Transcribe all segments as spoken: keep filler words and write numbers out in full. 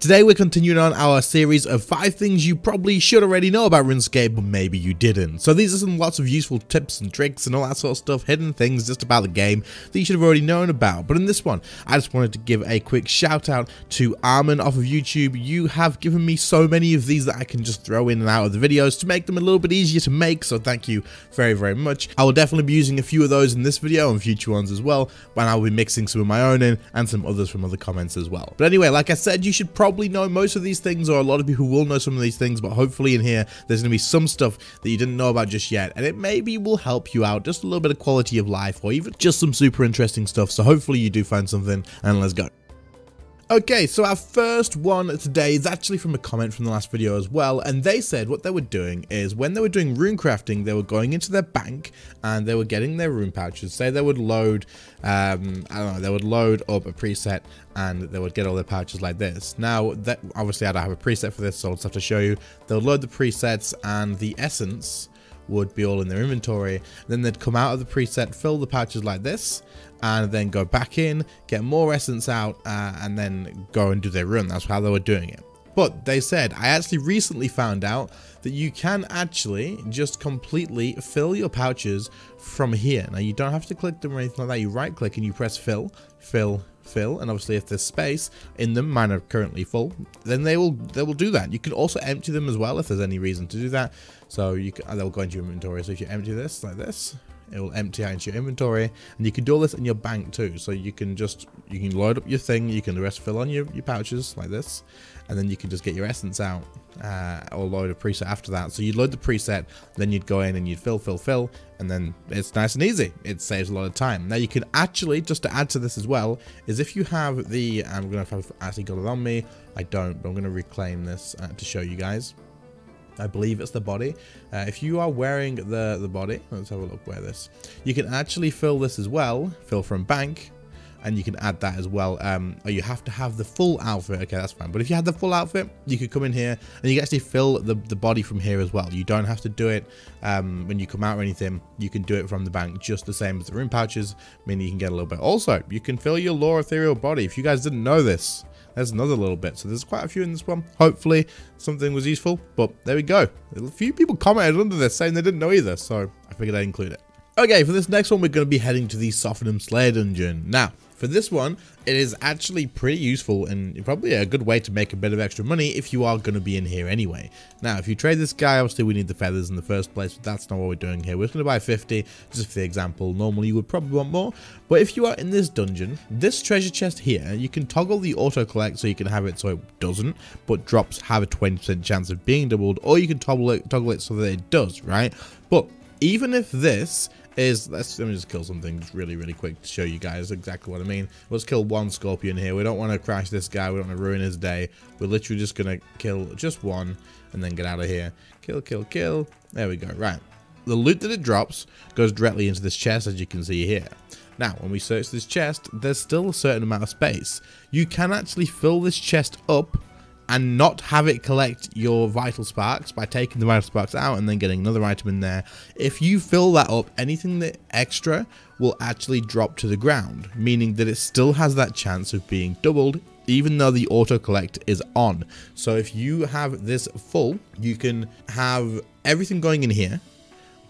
Today we're continuing on our series of five things you probably should already know about RuneScape, but maybe you didn't. So these are some lots of useful tips and tricks and all that sort of stuff, hidden things just about the game that you should have already known about. But in this one, I just wanted to give a quick shout out to Armin off of YouTube. You have given me so many of these that I can just throw in and out of the videos to make them a little bit easier to make, so thank you very, very much. I will definitely be using a few of those in this video and future ones as well, and I'll be mixing some of my own in and some others from other comments as well. But anyway, like I said, you should probably Probably know most of these things, or a lot of people will know some of these things, but hopefully in here there's gonna be some stuff that you didn't know about just yet, and it maybe will help you out just a little bit of quality of life, or even just some super interesting stuff. So hopefully you do find something, and let's go. Okay, so our first one today is actually from a comment from the last video as well, and they said what they were doing is when they were doing rune crafting, they were going into their bank and they were getting their rune pouches. Say they would load, um, I don't know, they would load up a preset and they would get all their pouches like this. Now, that, obviously I don't have a preset for this, so I'll just have to show you. They'll load the presets and the essence would be all in their inventory. Then they'd come out of the preset, fill the pouches like this, and then go back in, get more essence out, uh, and then go and do their run. That's how they were doing it. But they said, I actually recently found out that you can actually just completely fill your pouches from here. Now, you don't have to click them or anything like that. You right click and you press fill, fill, fill, and obviously if there's space in them, mine are currently full, then they will they will do that. You can also empty them as well if there's any reason to do that. So you can, they'll go into your inventory. So if you empty this like this, it will empty out into your inventory, and you can do all this in your bank too. So you can just you can load up your thing, you can the rest fill on your, your pouches like this, and then you can just get your essence out, uh, or load a preset after that. So you'd load the preset, then you'd go in and you'd fill, fill, fill, and then it's nice and easy. It saves a lot of time. Now you can actually, just to add to this as well, is if you have the, I'm gonna have actually got it on me, I don't, but I'm gonna reclaim this uh, to show you guys. I believe it's the body. Uh, if you are wearing the, the body, let's have a look where this, you can actually fill this as well, fill from bank, and you can add that as well. Um, or you have to have the full outfit. Okay, that's fine. But if you had the full outfit, you could come in here and you can actually fill the, the body from here as well. You don't have to do it um, when you come out or anything. You can do it from the bank, just the same as the rune pouches, meaning you can get a little bit. Also, you can fill your lore ethereal body. If you guys didn't know this, there's another little bit. So there's quite a few in this one. Hopefully something was useful, but there we go. A few people commented under this saying they didn't know either, so I figured I'd include it. Okay, for this next one, we're going to be heading to the Sophanem Slayer Dungeon. Now, for this one, it is actually pretty useful and probably a good way to make a bit of extra money if you are going to be in here anyway. Now, if you trade this guy, obviously we need the feathers in the first place, but that's not what we're doing here. We're just going to buy fifty, just for the example. Normally you would probably want more, but if you are in this dungeon, this treasure chest here, you can toggle the auto collect so you can have it so it doesn't, but drops have a twenty percent chance of being doubled, or you can toggle it, toggle it so that it does, right? But even if this is, let's, let me just kill something just really, really quick to show you guys exactly what I mean. Let's kill one scorpion here. We don't want to crash this guy. We don't want to ruin his day. We're literally just going to kill just one and then get out of here. Kill, kill, kill. There we go. Right. The loot that it drops goes directly into this chest, as you can see here. Now, when we search this chest, there's still a certain amount of space. You can actually fill this chest up and not have it collect your vital sparks by taking the vital sparks out and then getting another item in there. If you fill that up, anything that extra will actually drop to the ground, meaning that it still has that chance of being doubled, even though the auto collect is on. So if you have this full, you can have everything going in here,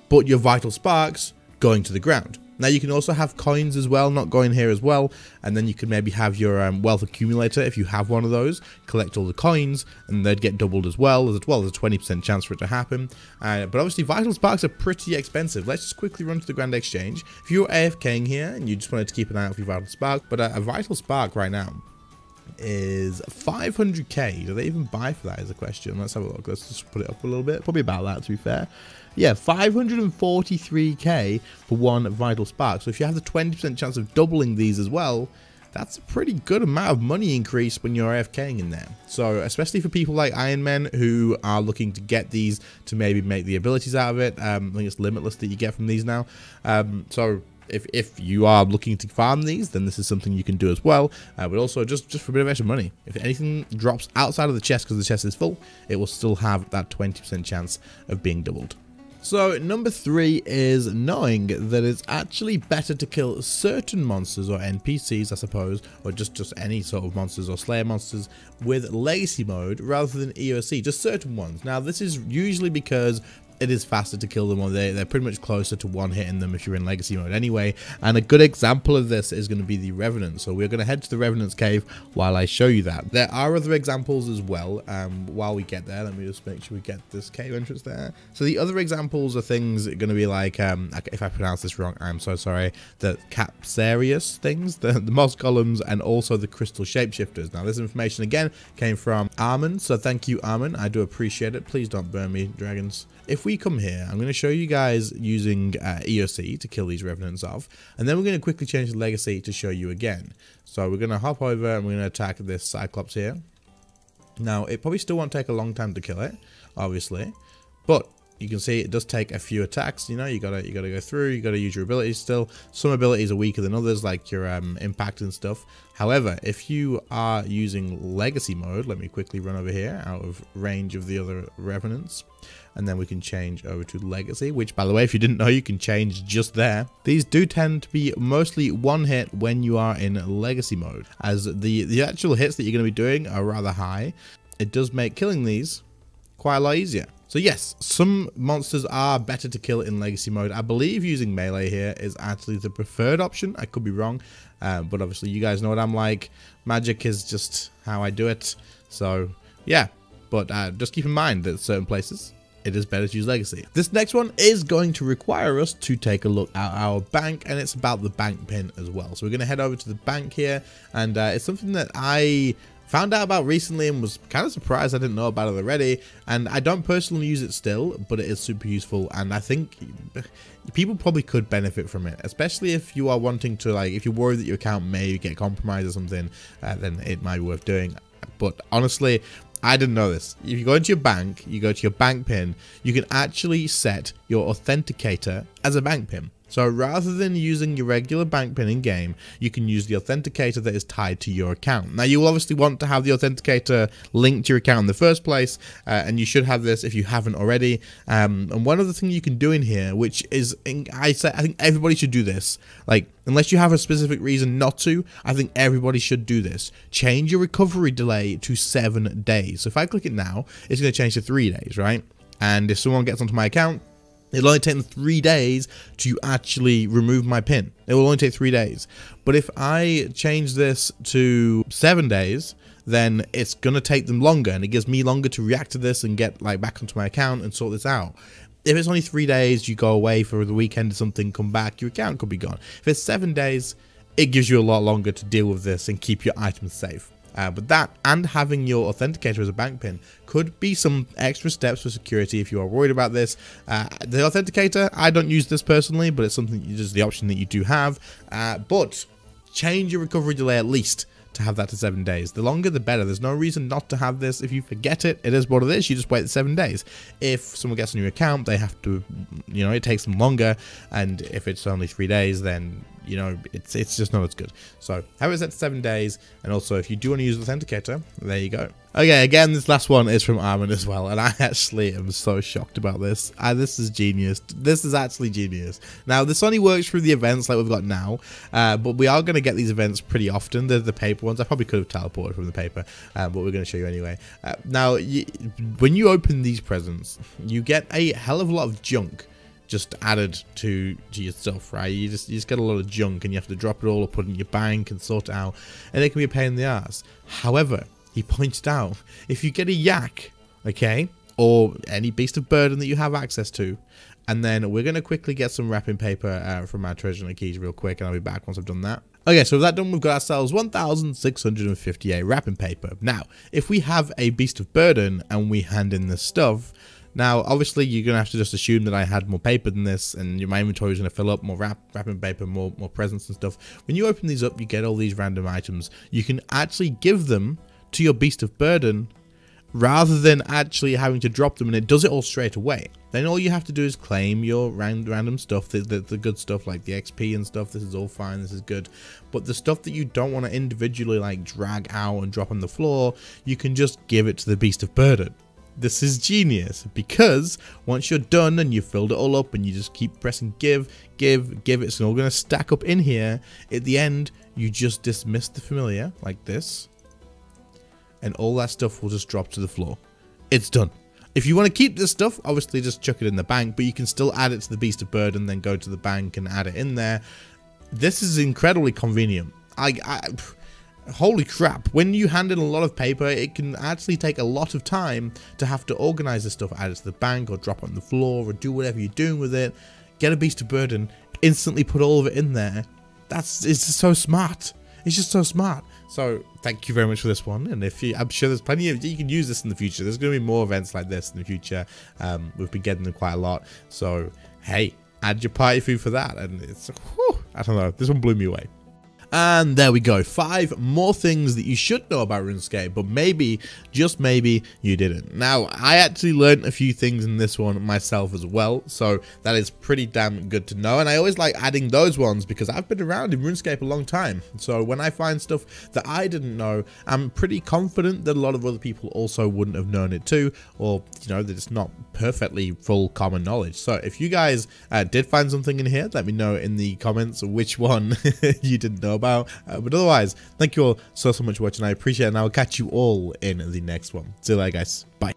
but your vital sparks going to the ground. Now you can also have coins as well, not going here as well, and then you can maybe have your um, wealth accumulator if you have one of those, collect all the coins, and they'd get doubled as well, as well, there's a twenty percent chance for it to happen, uh, but obviously vital sparks are pretty expensive. Let's just quickly run to the Grand Exchange. If you're AFKing here and you just wanted to keep an eye out for your vital spark, but uh, a vital spark right now is five hundred K. Do they even buy for that is a question. Let's have a look. Let's just put it up a little bit, probably about that to be fair. Yeah, five hundred forty-three K for one vital spark. So if you have the twenty percent chance of doubling these as well, that's a pretty good amount of money increase when you're AFKing in there. So especially for people like Iron Men who are looking to get these to maybe make the abilities out of it. Um, I think it's limitless that you get from these now. Um, so If, if you are looking to farm these, then this is something you can do as well, uh, but also just, just for a bit of extra money. If anything drops outside of the chest because the chest is full, it will still have that twenty percent chance of being doubled. So number three is knowing that it's actually better to kill certain monsters or N P Cs, I suppose, or just, just any sort of monsters or Slayer monsters with Legacy mode rather than E O C, just certain ones. Now this is usually because it is faster to kill them, or they, they're pretty much closer to one hitting them if you're in Legacy mode anyway. And a good example of this is going to be the Revenant. So we're going to head to the Revenant's cave while I show you that. There are other examples as well. Um, while we get there, let me just make sure we get this cave entrance there. So the other examples are things that are going to be like, um, if I pronounce this wrong, I'm so sorry, the Capsarius things, the, the Moss Columns, and also the Crystal Shapeshifters. Now this information again came from Armin, so thank you Armin, I do appreciate it. Please don't burn me, dragons. If we We come here, I'm going to show you guys using uh, E O C to kill these revenants off, and then we're going to quickly change the Legacy to show you again. So we're going to hop over and we're going to attack this Cyclops here. Now it probably still won't take a long time to kill it, obviously, but you can see it does take a few attacks. You know, you gotta you gotta go through, you gotta use your abilities still. Some abilities are weaker than others, like your um, impact and stuff. However, if you are using Legacy mode, let me quickly run over here out of range of the other revenants, and then we can change over to Legacy, which, by the way, if you didn't know, you can change just there. These do tend to be mostly one hit when you are in Legacy mode, as the, the actual hits that you're gonna be doing are rather high. It does make killing these quite a lot easier. So yes, some monsters are better to kill in Legacy mode. I believe using melee here is actually the preferred option. I could be wrong, uh, but obviously you guys know what I'm like. Magic is just how I do it. So yeah, but uh, just keep in mind that certain places it is better to use Legacy. This next one is going to require us to take a look at our bank, and it's about the bank pin as well. So we're going to head over to the bank here, and uh, it's something that I found out about recently and was kind of surprised I didn't know about it already, and I don't personally use it still, but it is super useful, and I think people probably could benefit from it, especially if you are wanting to, like, if you're worried that your account may get compromised or something, uh, then it might be worth doing. But honestly, I didn't know this. If you go into your bank, you go to your bank pin, you can actually set your authenticator as a bank pin. So rather than using your regular bank pin in game, you can use the authenticator that is tied to your account. Now you will obviously want to have the authenticator linked to your account in the first place, uh, and you should have this if you haven't already. Um, and one other thing you can do in here, which is, I say, I think everybody should do this. Like, unless you have a specific reason not to, I think everybody should do this. Change your recovery delay to seven days. So if I click it now, it's going to change to three days, right? And if someone gets onto my account, it'll only take them three days to actually remove my pin. It will only take three days. But if I change this to seven days, then it's going to take them longer, and it gives me longer to react to this and get, like, back onto my account and sort this out. If it's only three days, you go away for the weekend or something, come back, your account could be gone. If it's seven days, it gives you a lot longer to deal with this and keep your items safe. Uh, but that, and having your authenticator as a bank pin, could be some extra steps for security if you are worried about this. Uh, the authenticator, I don't use this personally, but it's something, just the option that you do have. Uh, but change your recovery delay at least to have that to seven days. The longer the better. There's no reason not to have this. If you forget it, it is what it is. You just wait seven days. If someone gets on your account, they have to, you know, it takes them longer. And if it's only three days, then, you know, it's it's just not as good. So have it set to seven days. And also, if you do want to use authenticator, there you go. Okay, again, this last one is from Armin as well, and I actually am so shocked about this. Uh, this is genius. This is actually genius. Now, this only works through the events like we've got now, uh, but we are going to get these events pretty often. They're the paper ones. I probably could have teleported from the paper, uh, but we're going to show you anyway. Uh, now, you, when you open these presents, you get a hell of a lot of junk just added to, to your stuff, right? You just, you just get a lot of junk, and you have to drop it all or put it in your bank and sort it out, and it can be a pain in the ass. However, he pointed out, if you get a yak, okay, or any beast of burden that you have access to, and then we're going to quickly get some wrapping paper uh, from our treasure keys real quick, and I'll be back once I've done that. Okay, so with that done, we've got ourselves one thousand six hundred fifty-eight wrapping paper. Now, if we have a beast of burden and we hand in this stuff, now, obviously, you're going to have to just assume that I had more paper than this, and my inventory is going to fill up, more wrap, wrapping paper, more, more presents and stuff. When you open these up, you get all these random items. You can actually give them to your beast of burden rather than actually having to drop them, and it does it all straight away. Then all you have to do is claim your random stuff, the, the, the good stuff like the X P and stuff. This is all fine, this is good. But the stuff that you don't want to individually, like, drag out and drop on the floor, you can just give it to the beast of burden. This is genius, because once you're done and you've filled it all up and you just keep pressing give, give, give, it's all going to stack up in here. At the end, you just dismiss the familiar like this, and all that stuff will just drop to the floor. It's done. If you want to keep this stuff, obviously just chuck it in the bank, but you can still add it to the Beast of Burden, then go to the bank and add it in there. This is incredibly convenient. I, I, holy crap. When you hand in a lot of paper, it can actually take a lot of time to have to organize this stuff, add it to the bank or drop it on the floor or do whatever you're doing with it. Get a Beast of Burden, instantly put all of it in there. That's, it's just so smart. It's just so smart. So thank you very much for this one, and if you, I'm sure there's plenty of you can use this in the future. There's going to be more events like this in the future. Um, we've been getting them quite a lot. So hey, add your party food for that, and it's whew, I don't know. This one blew me away. And there we go. Five more things that you should know about RuneScape, but maybe, just maybe, you didn't. Now, I actually learned a few things in this one myself as well, so that is pretty damn good to know. And I always like adding those ones because I've been around in RuneScape a long time. So when I find stuff that I didn't know, I'm pretty confident that a lot of other people also wouldn't have known it too, or, you know, that it's not perfectly full common knowledge. So if you guys uh, did find something in here, let me know in the comments which one you didn't know about. Uh, but otherwise, thank you all so so much for watching. I appreciate it, and I'll catch you all in the next one. See you later, guys. Bye.